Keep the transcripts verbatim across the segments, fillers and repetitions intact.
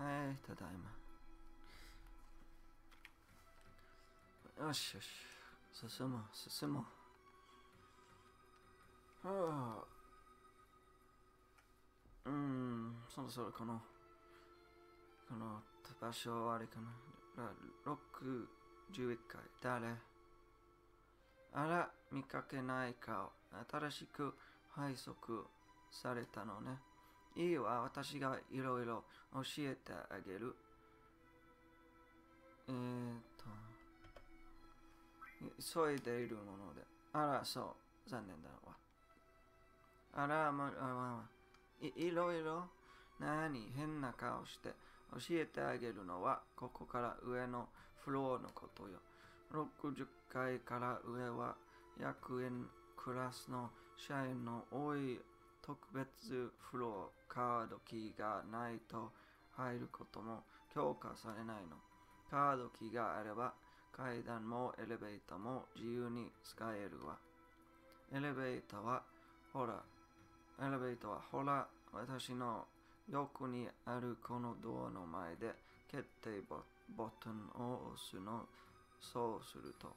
はい、ただいま。よしよし、進もう、進もう。はあ、うーん、そろそろこの、この場所はあれかな。ろくじゅういっかい、誰あら、見かけない顔。新しく配属されたのね。いいわ、私がいろいろ教えてあげる。えーっと、急いでいるもので。あら、そう、残念だわ。あら、ま、ま、い、いろいろ、なに、変な顔して、教えてあげるのは、ここから上のフローのことよ。ろくじゅっかいから上は、役員クラスの社員の多い特別フローカードキーがないと入ることも強化されないの。カードキーがあれば階段もエレベーターも自由に使えるわ。エレベーターはほら、エレベーターはほら、私の横にあるこのドアの前で決定ボ、ボタンを押すの。そうするとっ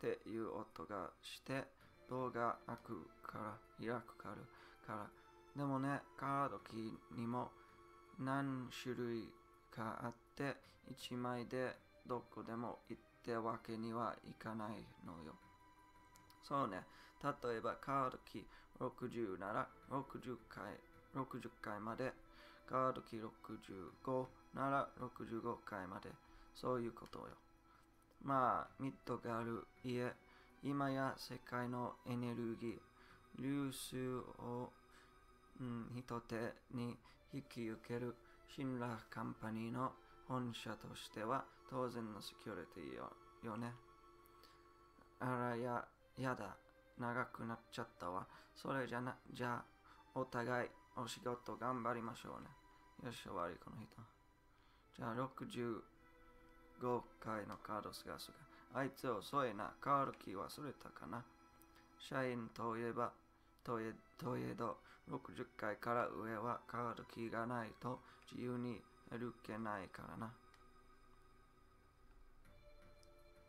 ていう音がしてドアが開くから開くからからでもね、カードキーにも何種類かあっていちまいでどこでも行ってわけにはいかないのよ。そうね、例えばカードキーろくじゅうならろくじゅっかいろくじゅっかいまで、カードキーろくじゅうごならろくじゅうごかいまで、そういうことよ。まあ、ミッドガル家、今や世界のエネルギー、流出を、うん、人手に引き受ける神羅カンパニーの本社としては当然のセキュリティよ、よね。あらや、やだ、長くなっちゃったわ。それじゃな、じゃあ、お互いお仕事頑張りましょうね。よし、終わり、この人。じゃあ、ろくじゅうごかいのカード探すが、あいつ遅いな、カードキー忘れたかな。社員といえば、といえ、といえど、ろくじゅっかいから上はカードキーがないと自由に歩けないからな。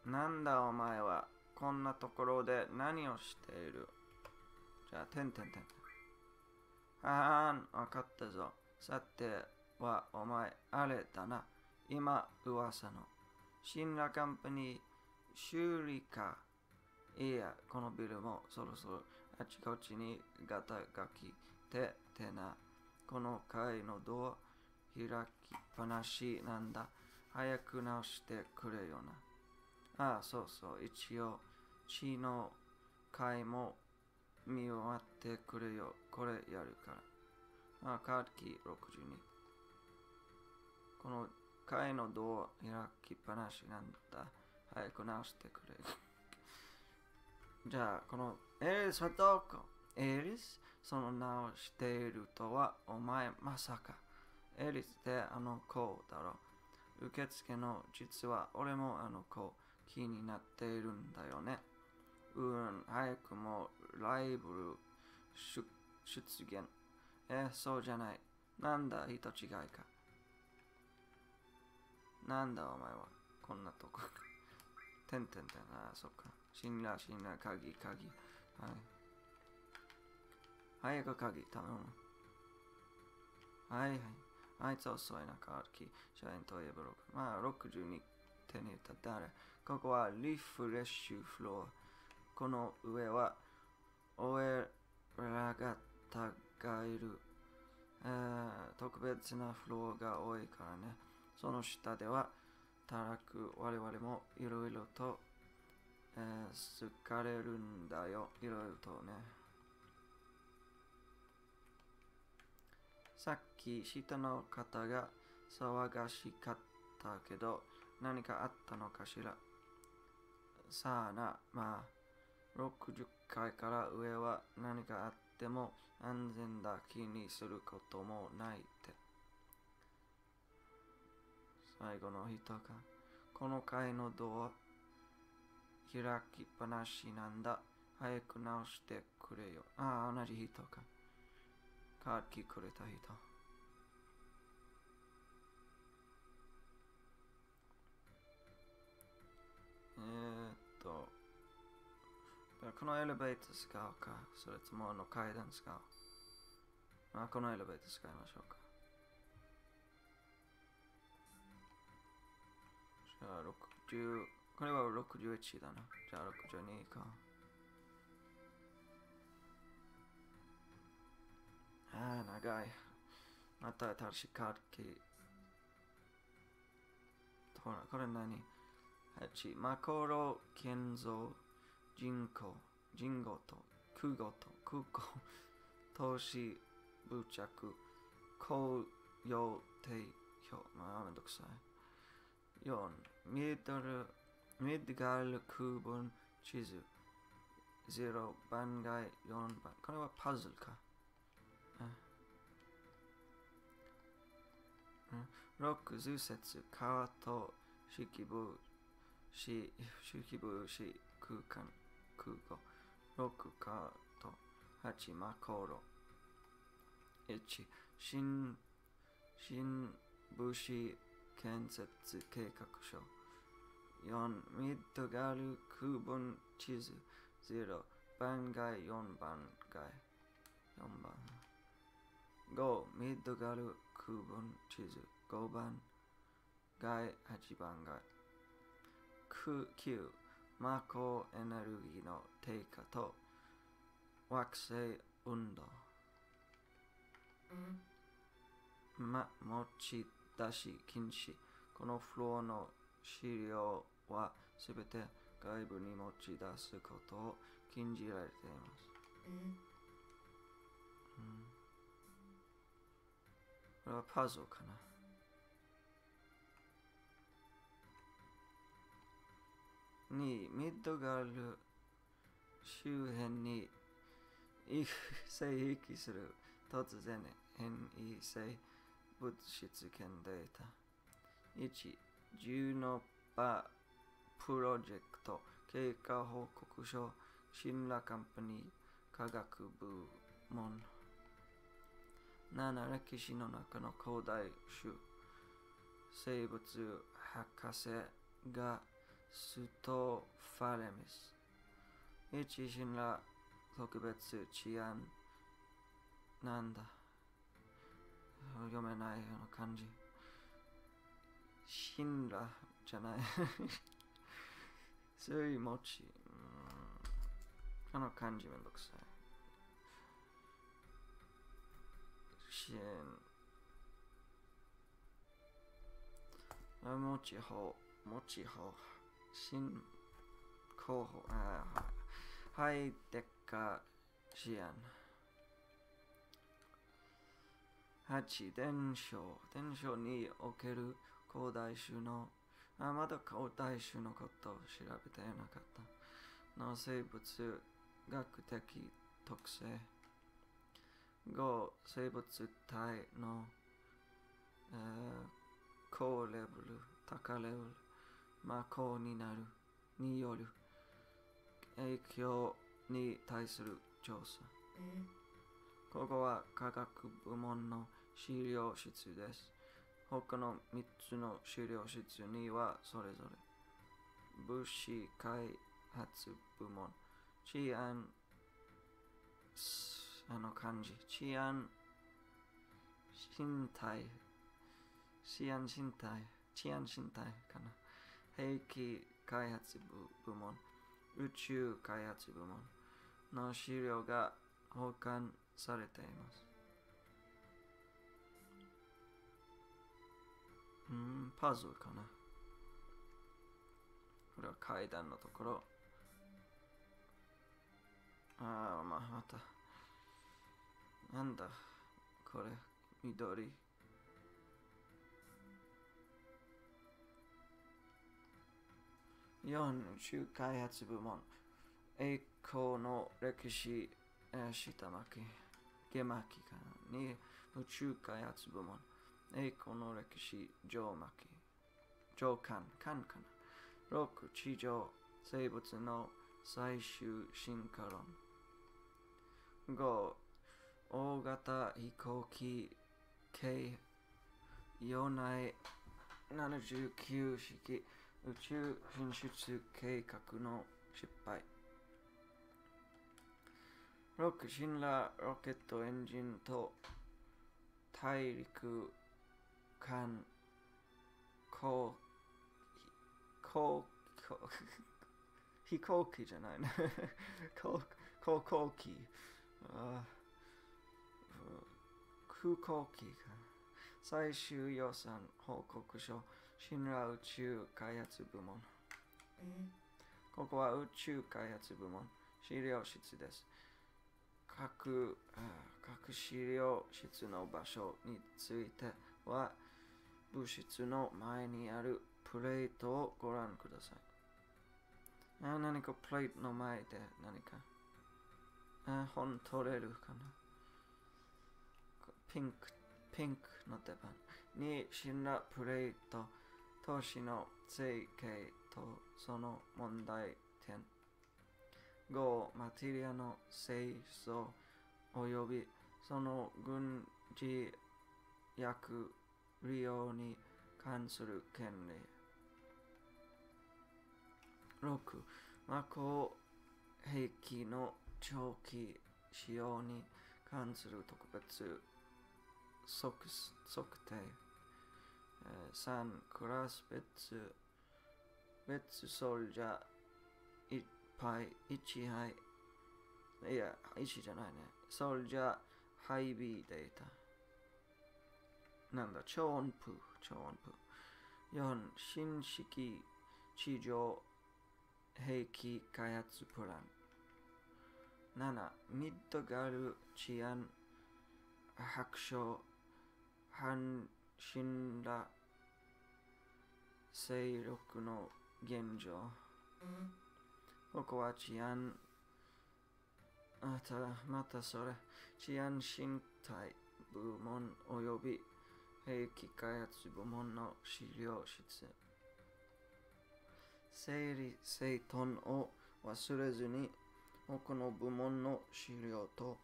なんだお前は、こんなところで何をしている。じゃあ、てんてんてん。ああ、わかったぞ。さては、お前、あれだな。今、噂の。神羅カンパニー、修理か。いや、このビルもそろそろあちこちにガタがきててな。この階のドア、開きっぱなしなんだ。早く直してくれよな。ああ、そうそう。一応、地の階も見終わってくれよ。これやるから。ああ、カードキーろくじゅうに。この階のドア開きっぱなしなんだ。早く直してくれ。じゃあ、このエリスはどこ？エリス？その直しているとは、お前まさか。エリスってあの子だろ。受付の実は俺もあの子気になっているんだよね。うん、早くもライブル出現。え、そうじゃない。なんだ、人違いか。なんだお前は、こんなとこ。てんてんてん、ああ、そっか。神羅、神羅、鍵、鍵。はい。早く鍵、頼む。はいはい。あいつ遅いな、カードキー。社員といえばろく。まあ、ろくじゅうに手に入れた誰。ここはリフレッシュフロー。この上は、俺らが互いる、えー。特別なフローが多いからね。その下では、働く我々もいろいろと、えー、好かれるんだよ。いろいろとね。さっき下の方が騒がしかったけど、何かあったのかしら。さあな、まあ、ろくじゅっかいから上は何かあっても安全だ。気にすることもないって。最後の人が、この階のドア、開きっぱなしなんだ。早く直してくれよ。ああ、同じ人か。カードキーくれた人。このエレベーター使うか、それともあの階段使う。まあ、このエレベーター使いましょうか。じゃあろくじゅう、これはろくじゅういちだな。じゃあろくじゅうにか。ああ、長い。また新しいカードキー。ほら、これ何 ?はち、マコロ、ケンゾ、ジンコ、ジンゴト、クゴト、クコ、投資、ぶちゃく、こう、よ、て、ひょ、まあ、めんどくさい。よん、ミッドル、ミッドガル、クーブン、地図、ゼロ、番外、よんばん。これはパズルか。ろく、図説、川と、式部、式部、式、空間、空語。ろく、川と、はち、マコロ。いち、新、新、武士、建設、計画書。よん、ミッドガル、空分、地図。ゼロ、番外、よんばん外。よんばん。ご、ミッドガル、空分、地図。ごばん、外、はちばん外。きゅう、魔晄エネルギーの低下と惑星運動。ま、持ち出し禁止。このフロアの資料はすべて外部に持ち出すことを禁じられています。うん、これはパズルかな。に、ミッドガル周辺に生息する突然変異性物質圏データ。いち、ジュノパプロジェクト経過報告書、神羅カンパニー科学部門。なな、歴史の中の古代種生物博士がストファレミス。いち、神羅特別治安。なんだ読めないような感じ。神羅じゃない。そういう持ち。あの漢字めんどくさい。神羅持ち法。持ち法。新候補、ああ、はい、でっか、シアン。はち、伝承。伝承における古代種の、あ、まだ古代種のことを調べてなかった。の生物学的特性。ご、生物体の、えー、高レベル、高レベル。魔晄になるによる影響に対する調査。ここは科学部門の資料室です。他のみっつの資料室にはそれぞれ物資開発部門、治安、あの漢字、治安、身体、治安身体、治安身体かな。兵器開発部門、宇宙開発部門の資料が保管されています。うーん、パズルかな。これは階段のところ。ああ、まあ、また。なんだ、これ、緑。よん、宇宙開発部門、栄光の歴史、下巻き、下巻きかな。に、宇宙開発部門、栄光の歴史、上巻き、上巻、巻かな。ろく、地上、生物の最終進化論。ご、大型飛行機、計よんななきゅう式、宇宙進出計画の失敗。ロック、神羅、ロケットエンジンと大陸間航航飛行機じゃないね航空機あ空港機か最終予算報告書神羅宇宙開発部門ここは宇宙開発部門資料室です各, 各資料室の場所については物質の前にあるプレートをご覧ください。あ何かプレートの前で何かあ本取れるかなピンク、ピンクの手番に神羅プレート都市の成形とその問題点ご、マテリアの製造及びその軍事薬利用に関する権利。ろく、魔晄兵器の長期使用に関する特別測定。さん、クラス別、別ソルジャーいちパイ、いちはい。いや、いちじゃないね。ソルジャー、ハイビーデータ。なんだ、超音符、超音符。よん、新式地上兵器開発プラン。なな、ミッドガル治安白書、神羅勢力の現状。ここは治安、あた、またそれ、治安身体部門及び兵器開発部門の資料室。整理整頓を忘れずに、他の部門の資料と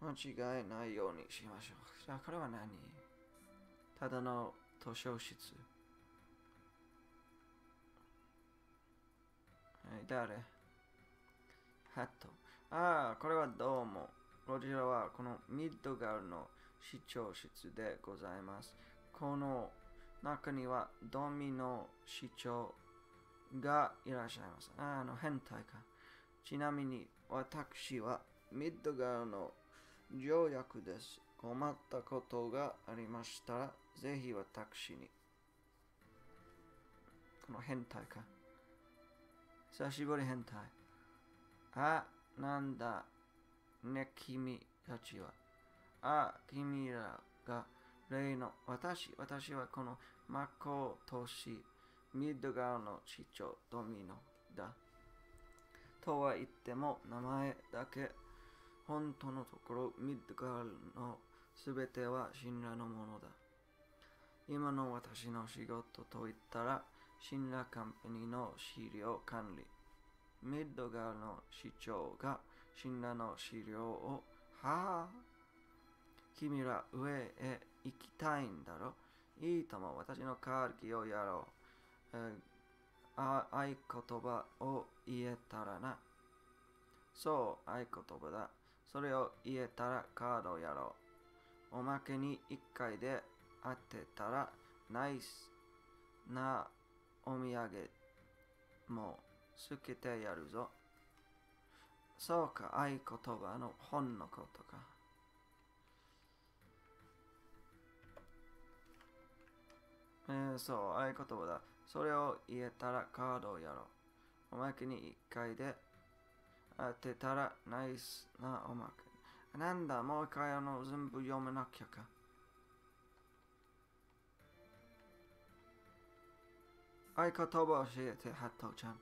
間違えないようにしましょう。じゃあ、これは何？ただの図書室。はい、誰？ハット。ああ、これはどうも。こちらはこのミッドガルの市長室でございます。この中にはドミの市長がいらっしゃいます。あ, あの変態か。ちなみに私はミッドガルの条約です。困ったことがありましたら、ぜひ私に。この変態か。久しぶり変態。あ、なんだ。ね、君たちは。あ、君らが例の私。私はこの魔晄都市、ミッドガルの市長ドミノだ。とは言っても名前だけ。本当のところ、ミッドガルのすべては神羅のものだ。今の私の仕事といったら、神羅カンパニーの資料管理。ミッドガルの市長が神羅の資料を、はぁ、君ら上へ行きたいんだろ。いいとも、私の会議をやろう。えー、あ、合言葉を言えたらな。そう、合言葉だ。それを言えたらカードをやろう。おまけにいっかいで当てたら、ナイスな、お土産もつけてやるぞ。そうか、合言葉の本のことか。えー、そう、合言葉だ。それを言えたらカードをやろう。おまけにいっかいで当てたらナイスなおまけ。なんだ、もう一回あの全部読めなきゃか。合言葉教えて、ハトちゃん。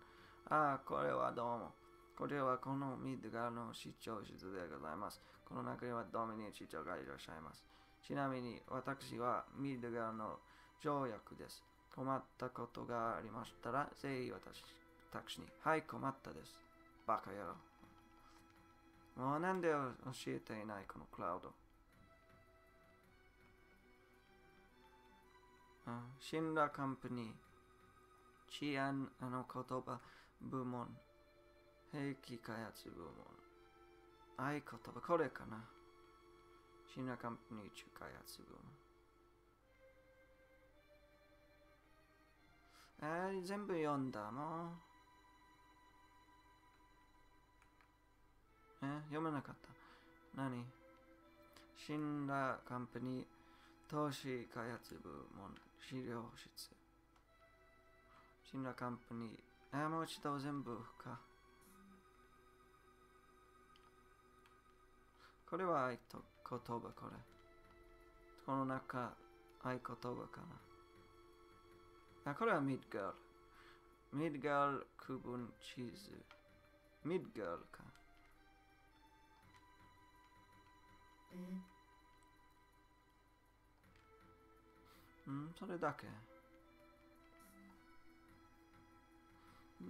ああ、これはどうも。これはこのミッドガルの市長室でございます。この中にはドミニー市長がいらっしゃいます。ちなみに私はミッドガルの条約です。困ったことがありましたら、ぜひ私、私に。はい、困ったです。バカ野郎。もうなんで教えていないこのクラウド。神羅カンパニー。治安の言葉部門、兵器開発部門。合言葉、これかな。シナカンパニー中開発分。えー、全部読んだもん。えー、読めなかった。何？シナカンパニー投資開発部門資料室。シナカンパニー。えー、もう一度全部か。これは合言葉、これ。この中、合言葉かな。あ、これはミッドガル。ミッドガル区分地図。ミッドガルか。うん、それだけ。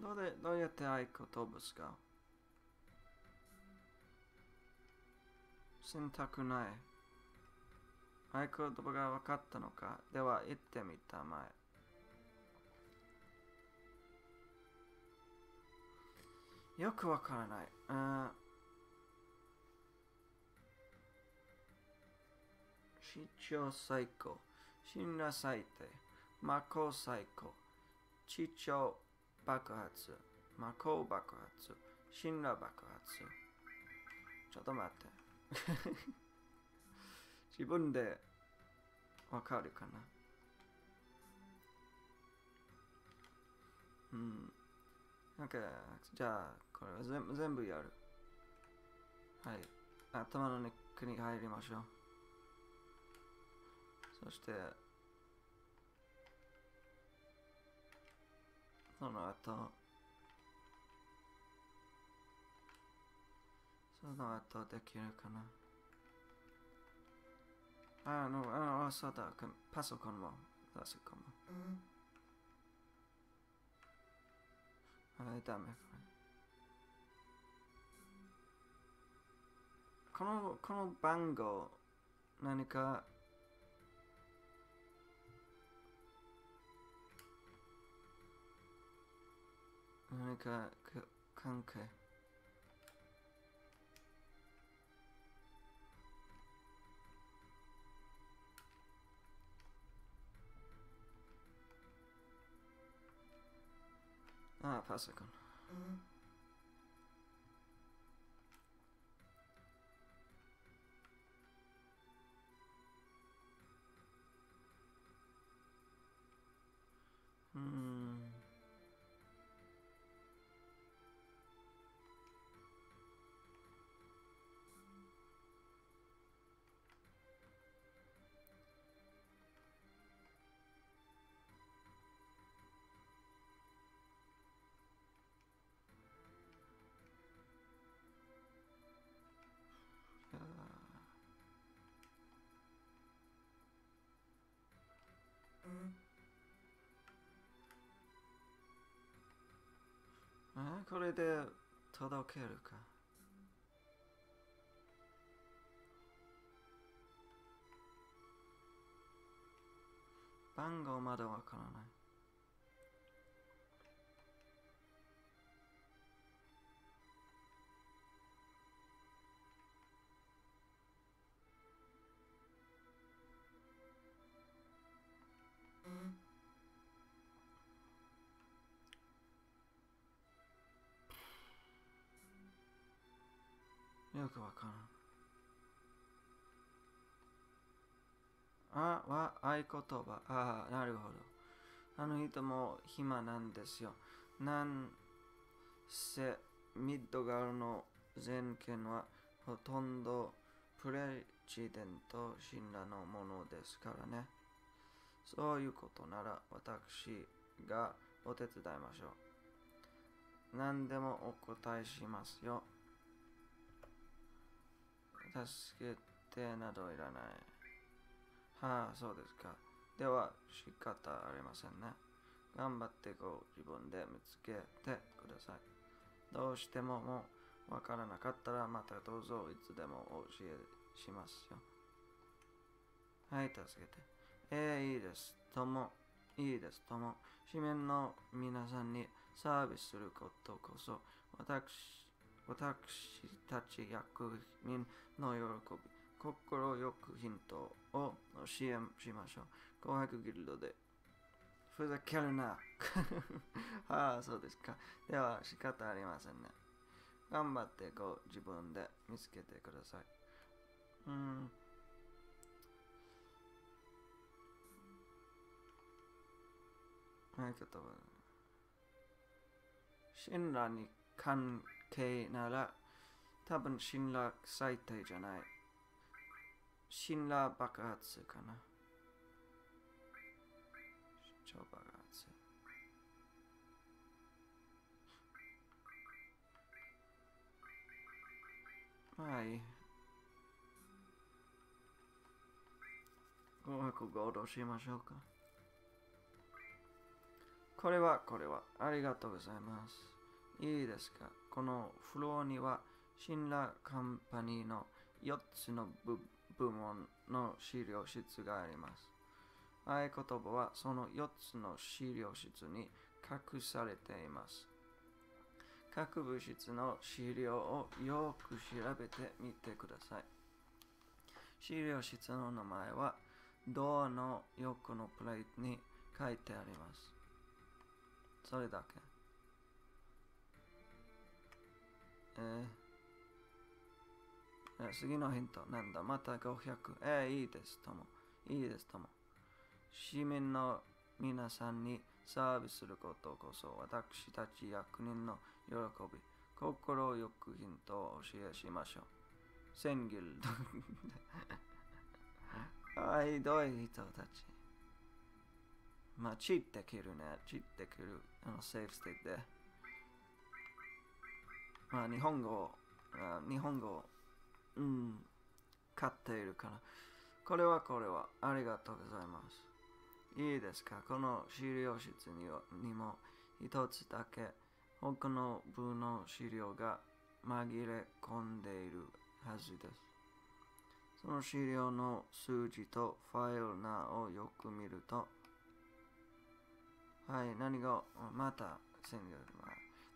どうで、どうやって合言葉ですか？選択ない。合言葉が分かったのか？では、行ってみたまえ。よく分からない。あ市長最高。神羅最低。魔晄最高。地長爆発。魔晄爆発。神羅爆発。ちょっと待って。自分でわかるかな。うん。OK。じゃあ、これは全部、全部やる。はい。頭のネックに入りましょう。そして、その後、その後できるかな。あの、あの、そうだ、パソコンも出すかも。うん、あれ、ダメこれ。この、この番号、何か、何か関係。ああ、パソコン。うん、うーん。ああ、これで届けるか。番号まだわからない。よくわからん。あは合言葉。ああ、なるほど。あの人も暇なんですよ。なんせミッドガルの全権はほとんどプレジデント神羅のものですからね。そういうことなら私がお手伝いましょう。何でもお答えしますよ。助けてなどいらない。はあ、そうですか。では、仕方ありませんね。頑張ってこう、自分で見つけてください。どうしてももうわからなかったら、またどうぞいつでも教えしますよ。はい、助けて。えー、いいです。とも、いいです。とも、市民の皆さんにサービスすることこそ、私、私たち役人の喜び、心よくヒントを支援しましょう。紅白ギルドで。ふざけるな。ああ、そうですか。では仕方ありませんね。頑張ってこう自分で見つけてください。うーん。はい、ちょっと。神羅に関係なら、多分神羅最低じゃない。神羅爆発かな。超爆発。はい。ごひゃく合同しましょうか。これはこれはありがとうございます。いいですか。このフローには神羅カンパニーのよっつの 部, 部門の資料室があります。合言葉はそのよっつの資料室に隠されています。各物質の資料をよく調べてみてください。資料室の名前はドアの横のプレートに書いてあります。それだけ。えー、次のヒントなんだ。またごひゃく。えー、いいですとも。いいですとも。市民の皆さんにサービスすることこそ私たち役人の喜び。心よくヒントを教えしましょう。千ギルド。ああ、ひどい人たち。まあ、チーって切るね。チーって切る。あの、セーフステックで。まあ、日本語、あ日本語、うん、買っているから。これはこれは、ありがとうございます。いいですか。この資料室にも、一つだけ、他の部の資料が紛れ込んでいるはずです。その資料の数字とファイル名をよく見ると、はい、何が、また、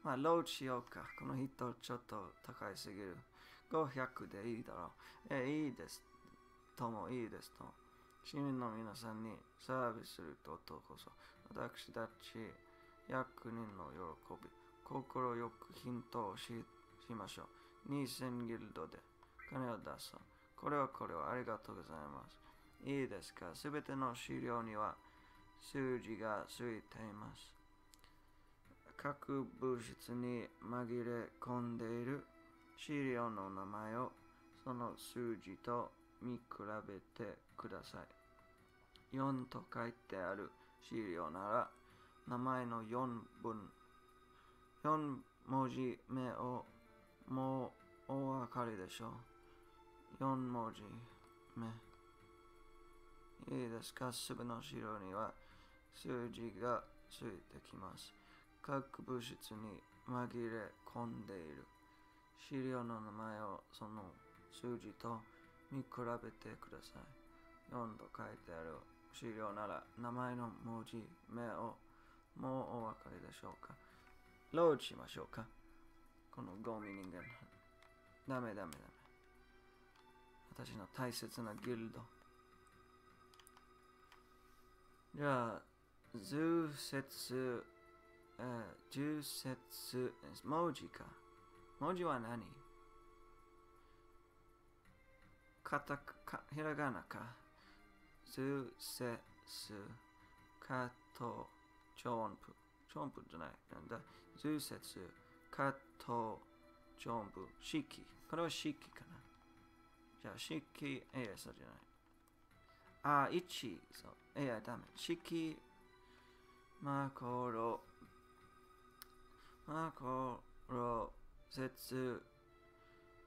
まあ、ロードしようか。この人、ちょっと高いすぎる。ごひゃくでいいだろう。え、いいです。とも、いいですとも。市民の皆さんにサービスすることこそ、私たち、役人の喜び、心よくヒントを し, しましょう。にせんギルドで金を出そう。これはこれはありがとうございます。いいですか。すべての資料には、数字がついています。各物質に紛れ込んでいる資料の名前をその数字と見比べてください。よんと書いてある資料なら名前のよんぶん、よんもじめをもうお分かりでしょう。よんもじめ。いいですか。すべての資料には数字がついてきます。各物質に紛れ込んでいる資料の名前をその数字と見比べてください。よんと書いてある資料なら名前の文字目をもうお分かりでしょうか。ロードしましょうか。このゴミ人間。ダメダメダメ。私の大切なギルド。じゃあ、十節、えー、十節、文字か。文字は何？カタカ、ひらがなか。十節、カト、チョンプ。チョンプじゃない。なんだ。十節、カト、チョンプ。式。これは式かな。じゃあ、式、ええ、そうじゃない。あ、いち、そう。いや、ダメ。式、まころ、まころ、接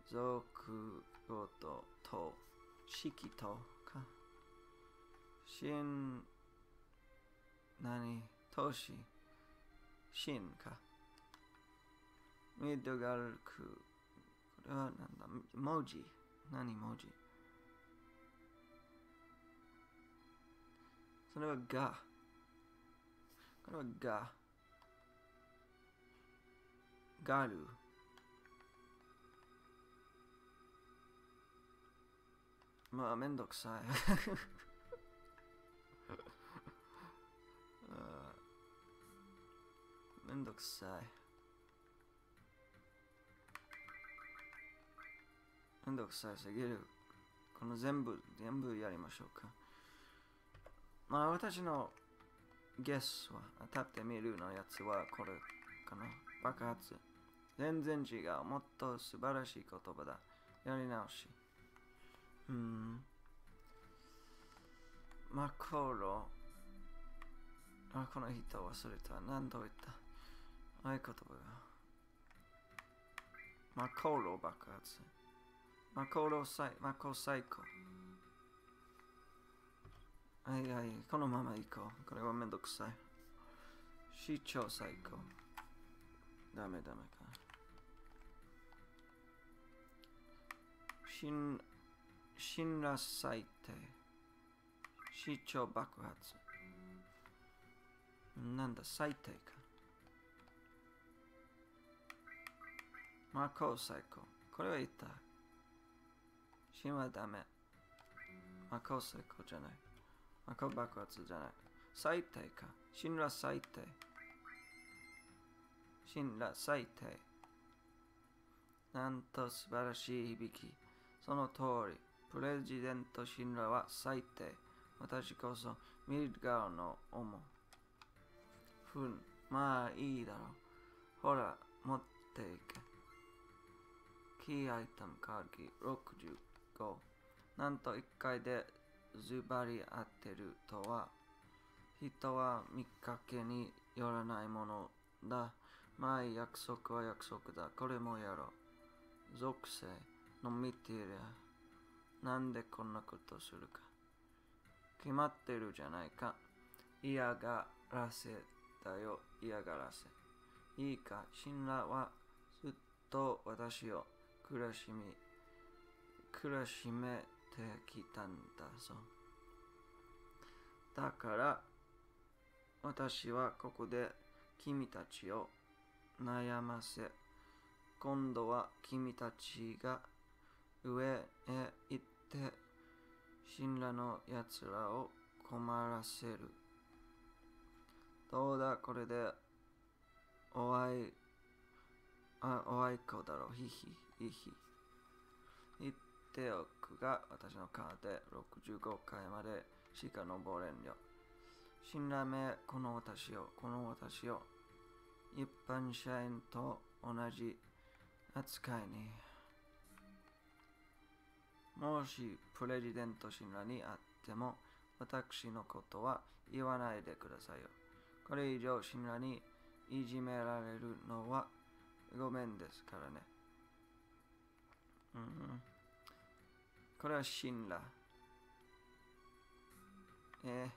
続語と、と、式と、か。しん、なに、とし、しんか。ミッドガルク、これはなんだ、文字、なに文字。それはが。これはが。ガル。まあめんどくさいあめんどくさいめんどくさいすぎる。この全部全部やりましょうか。まあ私のゲスは当たってみるのやつはこれかな。爆発。全然違う。もっと素晴らしい言葉だ。やり直し。うーん。マコロ。あ、この人忘れた。何度言った。合言葉が。マコロ爆発。マコロサイ、マコサイコ。はいはい、このまま行こう。これはめんどくさい。市長最高。ダメダメか。新、新羅最低。市長爆発。なんだ、最低か。マコ最高。これは言った。新はダメ。マコ最高じゃない。マコ爆発じゃない。最低か。神羅最低。神羅最低。なんと素晴らしい響き。その通り。プレジデント神羅は最低。私こそミッドガルの主。ふん。まあいいだろう。ほら、持っていけ。キーアイテムカーギろくじゅうご。なんといっかいでズバリ当てるとは。人は見かけによらないものだ。まあ約束は約束だ。これもやろう。属性の見ていりゃ。なんでこんなことするか。決まってるじゃないか。嫌がらせだよ。嫌がらせ。いいか。神羅はずっと私を苦しみ、苦しめてきたんだぞ。だから、私はここで君たちを悩ませ、今度は君たちが上へ行って、神羅のやつらを困らせる。どうだ、これでおあい、あ、おあいこだろう、ひひ、ひひ。言っておくが、私のカードでろくじゅうごかいまでしか登れんよ。神羅め、この私を、この私を、一般社員と同じ扱いに。もし、プレジデント神羅にあっても、私のことは言わないでくださいよ。これ以上神羅にいじめられるのはごめんですからね。うん。これは神羅。え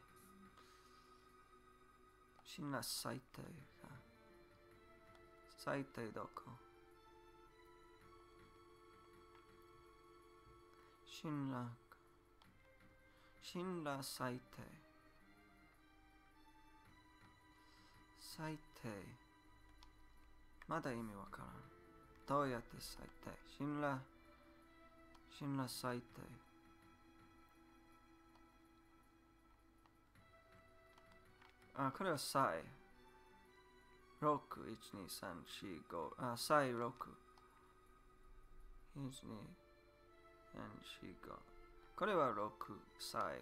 ー。神羅最低か。最低どこ？神羅。神羅最低。最低。まだ意味わからん。どうやって最低？神羅。神羅最低。あ、これはサイ。ろく、いち、に、さん、よん、ご。あ、サイろく。いち、に、さん、よん、ご。これはろく、サイ。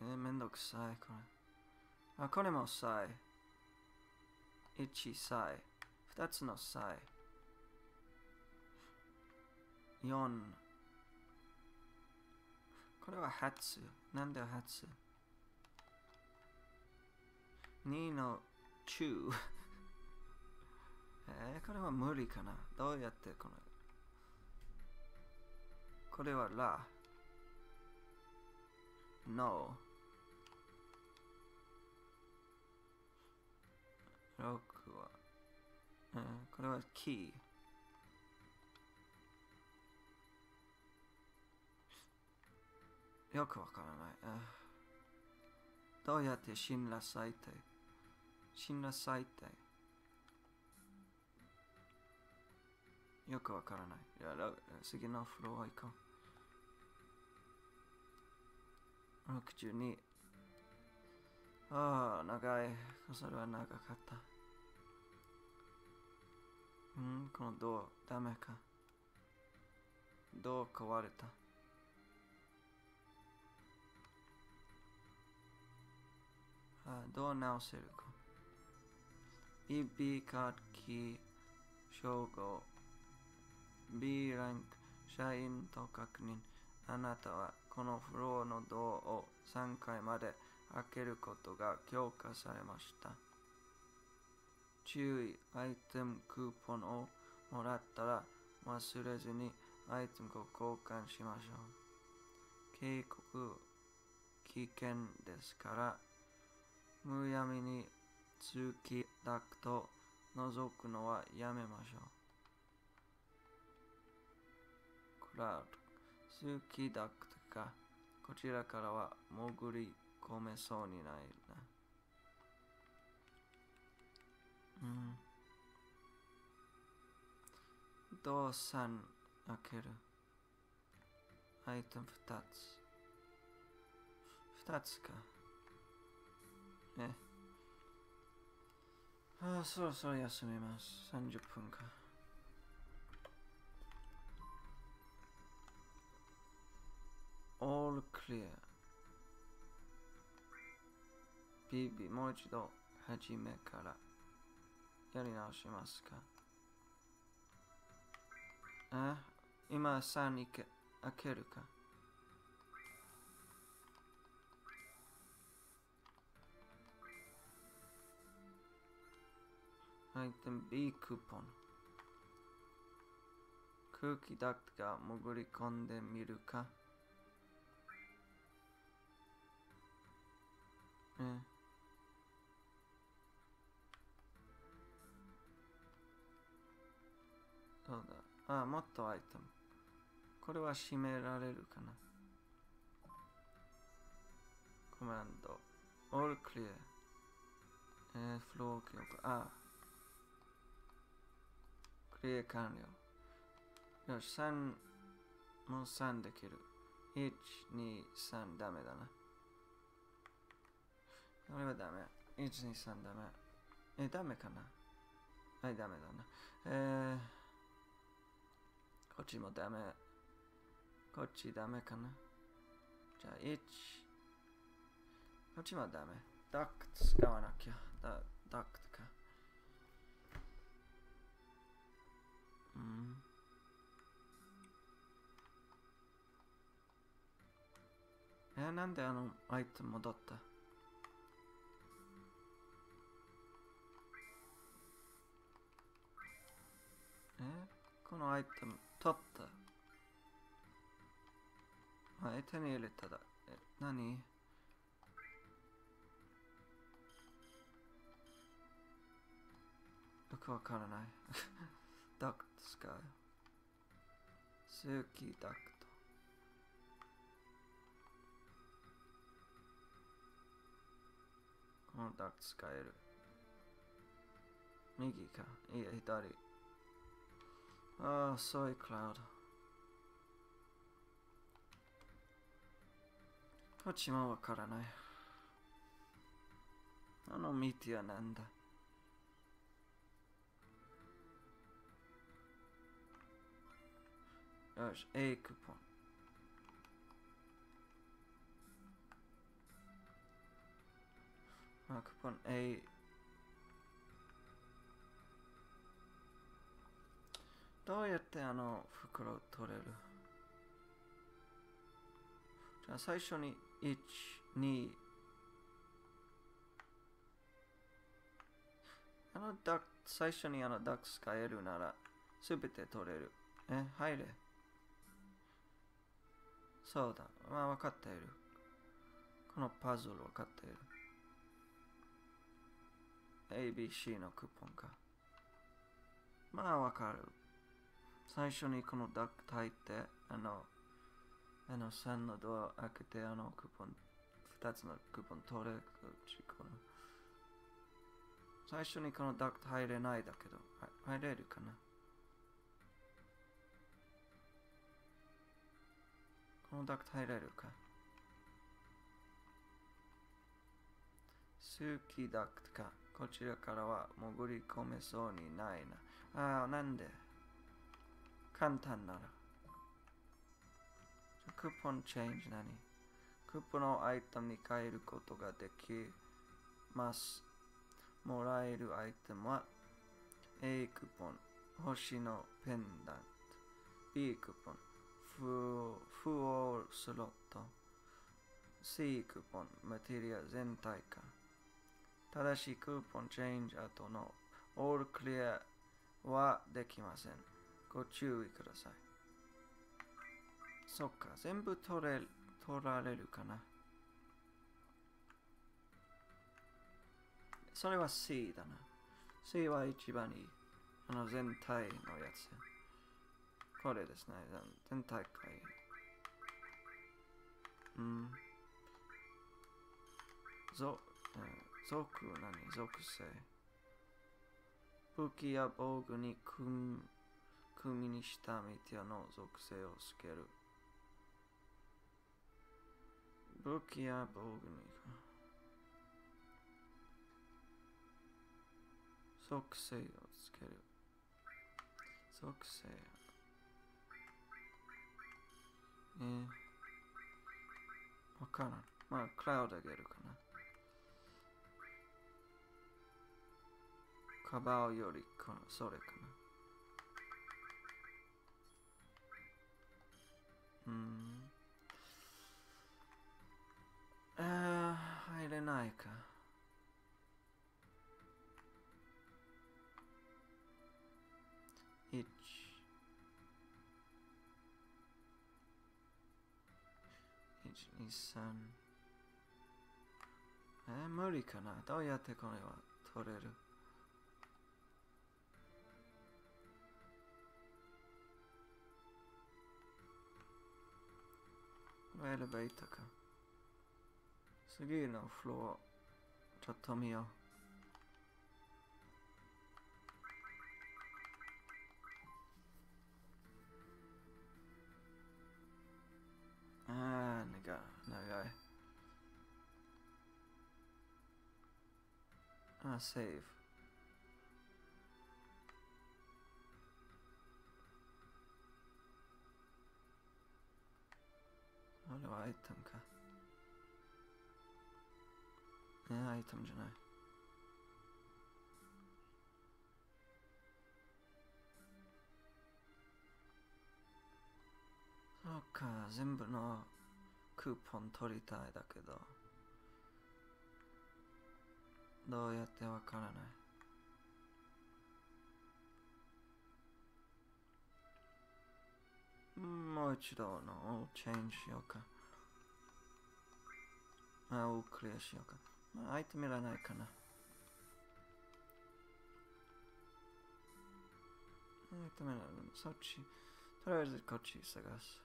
えー、めんどくさい、これ。あ、これもサイ。いち、サイ。ふたつのサイ。よん。これははち。なんではち？ に の中、えー。これは無理かな。どうやってこの。これはら。の。ろくは。うん、これはき。よくわからない。ああどうやって神羅最低？神羅最低。よくわからない。いや、ラ次のフロア行こう。ろくじゅうに。ああ、長い。それは長かった。うん、このドア、ダメか。ドア壊れた。ああ、ドア直せるか。イービー カードキー、称号。B ランク、社員と確認。あなたはこのフロアのドアをさんかいまで開けることが強化されました。注意、アイテムクーポンをもらったら忘れずにアイテムを交換しましょう。警告、危険ですから、無闇に通気ダクトを覗くのはやめましょう。クラウド、通気ダクトか、こちらからは潜り込めそうにないな。うん。ドアさん開ける。アイテムふたつ。ふたつか。ね。ああ、そろそろ休みます。さんじゅっぷんか。All clear。ビービー、もう一度、初めから。やり直しますか。あ、今さんけ開けるか。アイテム B クーポン。空気ダクトが潜り込んでみるか。うん。どうだ。ああ、もっとアイテム。これは閉められるかな。コマンド。オールクリア。えー、フロー強化。ああ。クリア完了。よし、さん、もうさんできる。いち、に、さん、ダメだな。これはダメ。いち、に、さん、ダメ。え、ダメかな。はい、ダメだな。えー、こっちもダメ。こっちダメかな。じゃあ、いち。こっちもダメ。ダクト使わなきゃ。ダ, ダクトか。うん。えー、なんであのアイテム戻った？えー、このアイテム取った。あ、手に入れただ。え、何？よくわからない。ダクト使う。通気ダクト。このダクト使える。右か。いや、左。ああ、ソイクラウド。こっちもわからない。あのミティアなんだ。よし、A クーポン。あ、クーポン A。どうやってあの袋を取れる？じゃあ最初にいち、に。あのダクト、最初にあのダクト使えるならすべて取れる。え、入れ。そうだ。まあ分かっている。このパズル分かっている。エービーシー のクーポンか。まあ分かる。最初にこのダクト入って、あの、あのさんのドア開けて、あのクーポン、ふたつのクーポン取れるかな。最初にこのダクト入れないだけど、入れるかな。のダク耐えられるか。スキダクか。こちらからは潜り込めそうにないな。ああ、なんで簡単なら。クーポンチェンジ何クーポンをアイテムに変えることができます。もらえるアイテムは A クーポン、星のペンダント。B クーポン、フォースロット。C クーポン、マテリア全体化。ただしクーポンチェンジ後のオールクリアはできません。ご注意ください。そっか、全部取れ、取られるかな。それは C だな。C は一番いい。あの全体のやつ。これですね。全体かい。うん。ぞ、属、何属性。武器や防具に組みにしたメティアの属性をつける。武器や防具に属性をつける。属性。えー、わからん。まあ、クラウドあげるかな。カバオよりこの、それかな。うん。ああ、入れないか。いち。いち、に、さん。えー、無理かな。どうやってこれは取れる？エレベーターか。次のフロア、ちょっと見よう。ああ、長い、長い。ああ、セーフ。あれはアイテムか。ね、アイテムじゃない。そうか、全部のクーポン取りたいだけど、どうやってわからない。もう一度のチェンジしようか。まあ、クリアしようか。まあ、アイテムいらないかな。アイテムいらない。そっち。とりあえずこっち探す。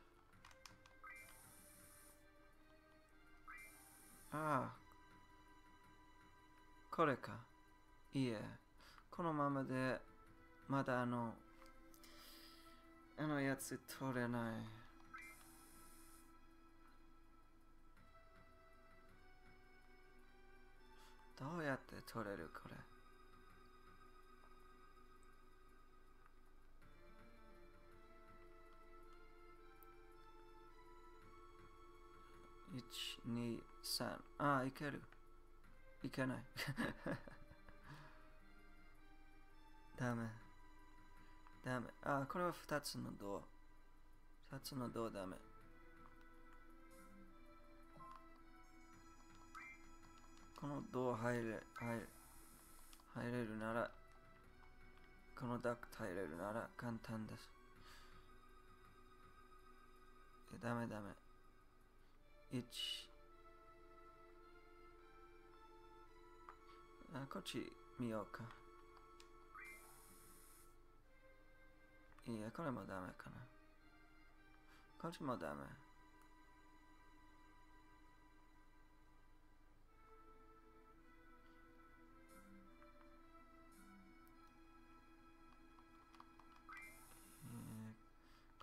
ああ。これか。いえ。このままで、まだあの、あのやつ取れない。どうやって取れるこれ。いち、に、さん。ああ、いける。いけない。ダメ。ダメ。あ、これは二つのドア。二つのドアダメ。このドア入れ、入れ、入れるなら、このダクト入れるなら簡単です。え、ダメダメ。一。あ、こっち見ようか。いや、これもダメかな。こっちもダメ。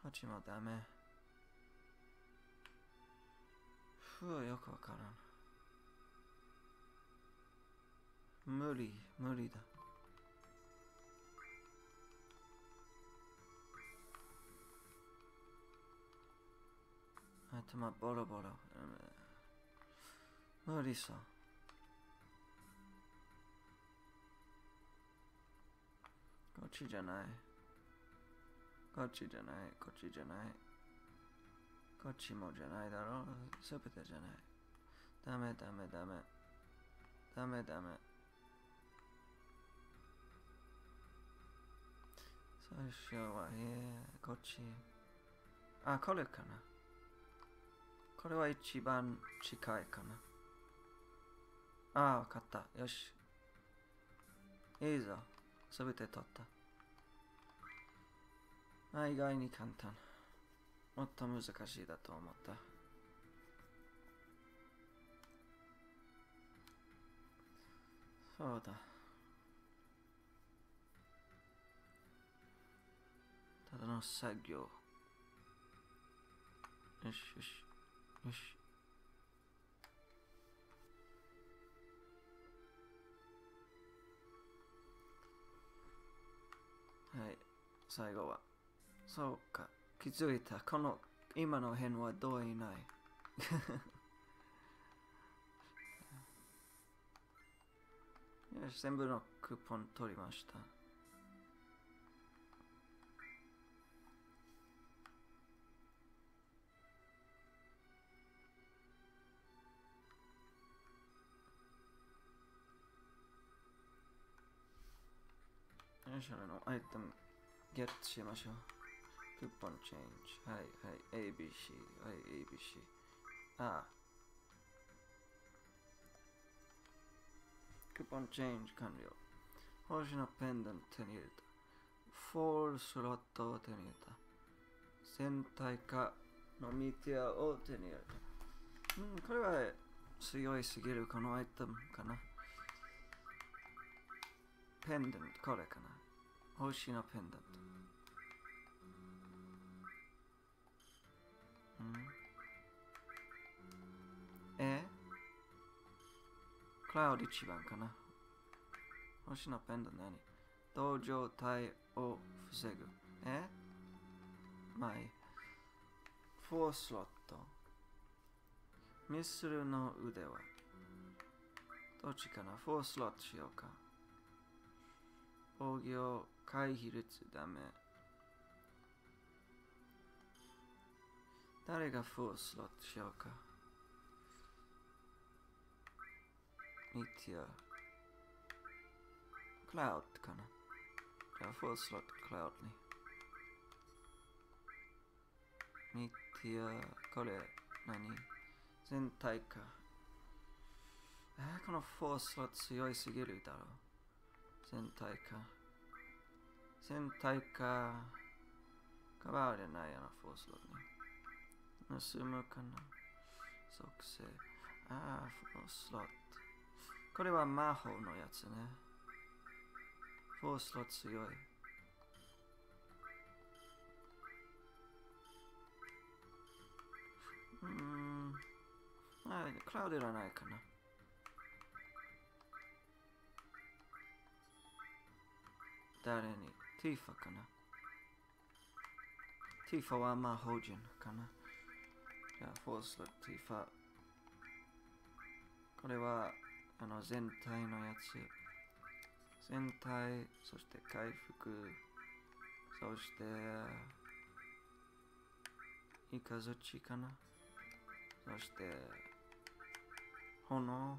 こっちもダメ。ふうよくわからん。無理無理だ。頭ボロボロ。無理さ。こっちじゃない。こっちじゃない。こっちじゃない。こっちもじゃないだろう。すべてじゃない。ダメダメダメ。ダメダメ。最初は、えー、こっち。あ、これかな。これは一番近いかな。ああ、わかった。よし。いいぞ。すべて取った。まあ、意外に簡単。もっと難しいだと思った。そうだ。ただの作業。よしよし。よし。はい、最後は。そうか、気づいた。この、今の辺はどういない。よし、全部のクーポン取りました。アイテムゲットしましょう。クーポンチェンジ。はいはい。エービーシー。はい エービーシー。ああ。クーポンチェンジ完了。星のペンダント手に入れた。フォースロットを手に入れた。戦隊化のミティアを手に入れた。うん、これは強いすぎるこのアイテムかな。ペンダント、これかな。星のペンダント。うん、えクラウド一番かな。星のペンダント何同情体を防ぐ。えまあいい。フォースロット。ミスルの腕は。どっちかな。フォースロットしようか。防御を回避率ダメ。誰がフォースロットしようか。ミティア。クラウドかな。じゃあフォースロットクラウドに。ミティア、これ何全体か。あ、このフォースロット強いすぎるだろう。全体化。全体化。カバーでないよな、フォースロットに。盗むかな。属性。ああ、フォースロット。これは魔法のやつね。フォースロット強い。うーん。ああ、クラウドではないかな。誰にティーファかな。ティーファは魔法人かな。じゃあ、フォースロットティーファ。これは、あの、全体のやつ。全体、そして回復、そして、イカズチかな。そして、炎。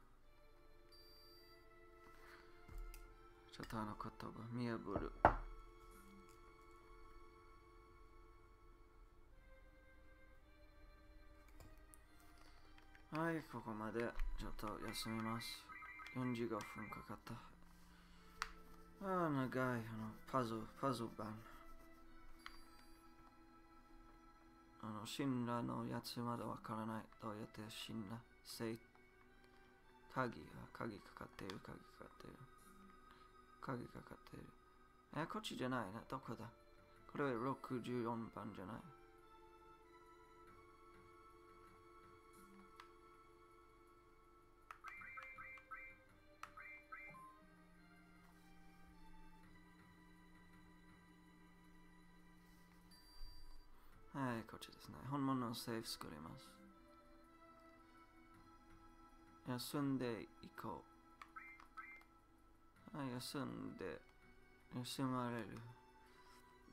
ちょっとあの言葉、見破る。はい、ここまでちょっと休みます。よんじゅうごふんかかった。ああ、長い、あの、パズル、パズル版。あの、神羅のやつまだわからない。どうやって神羅、せい、鍵、鍵かかっている、鍵かかっている。鍵かかっている。え、こっちじゃないな、どこだ？これはろくじゅうよんばんじゃない。はい、こっちですね。本物のセーフ作ります。休んでいこう。はい、休んで、休まれる。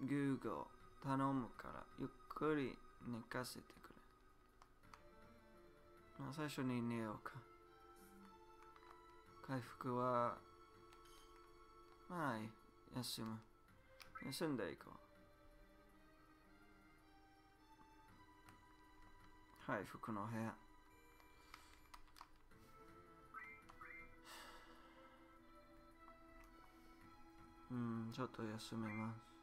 Google、頼むから、ゆっくり寝かせてくれ。まあ、最初に寝ようか。回復は、まあいい、休む。休んでいこう。回復の部屋。うん、ちょっと休みます。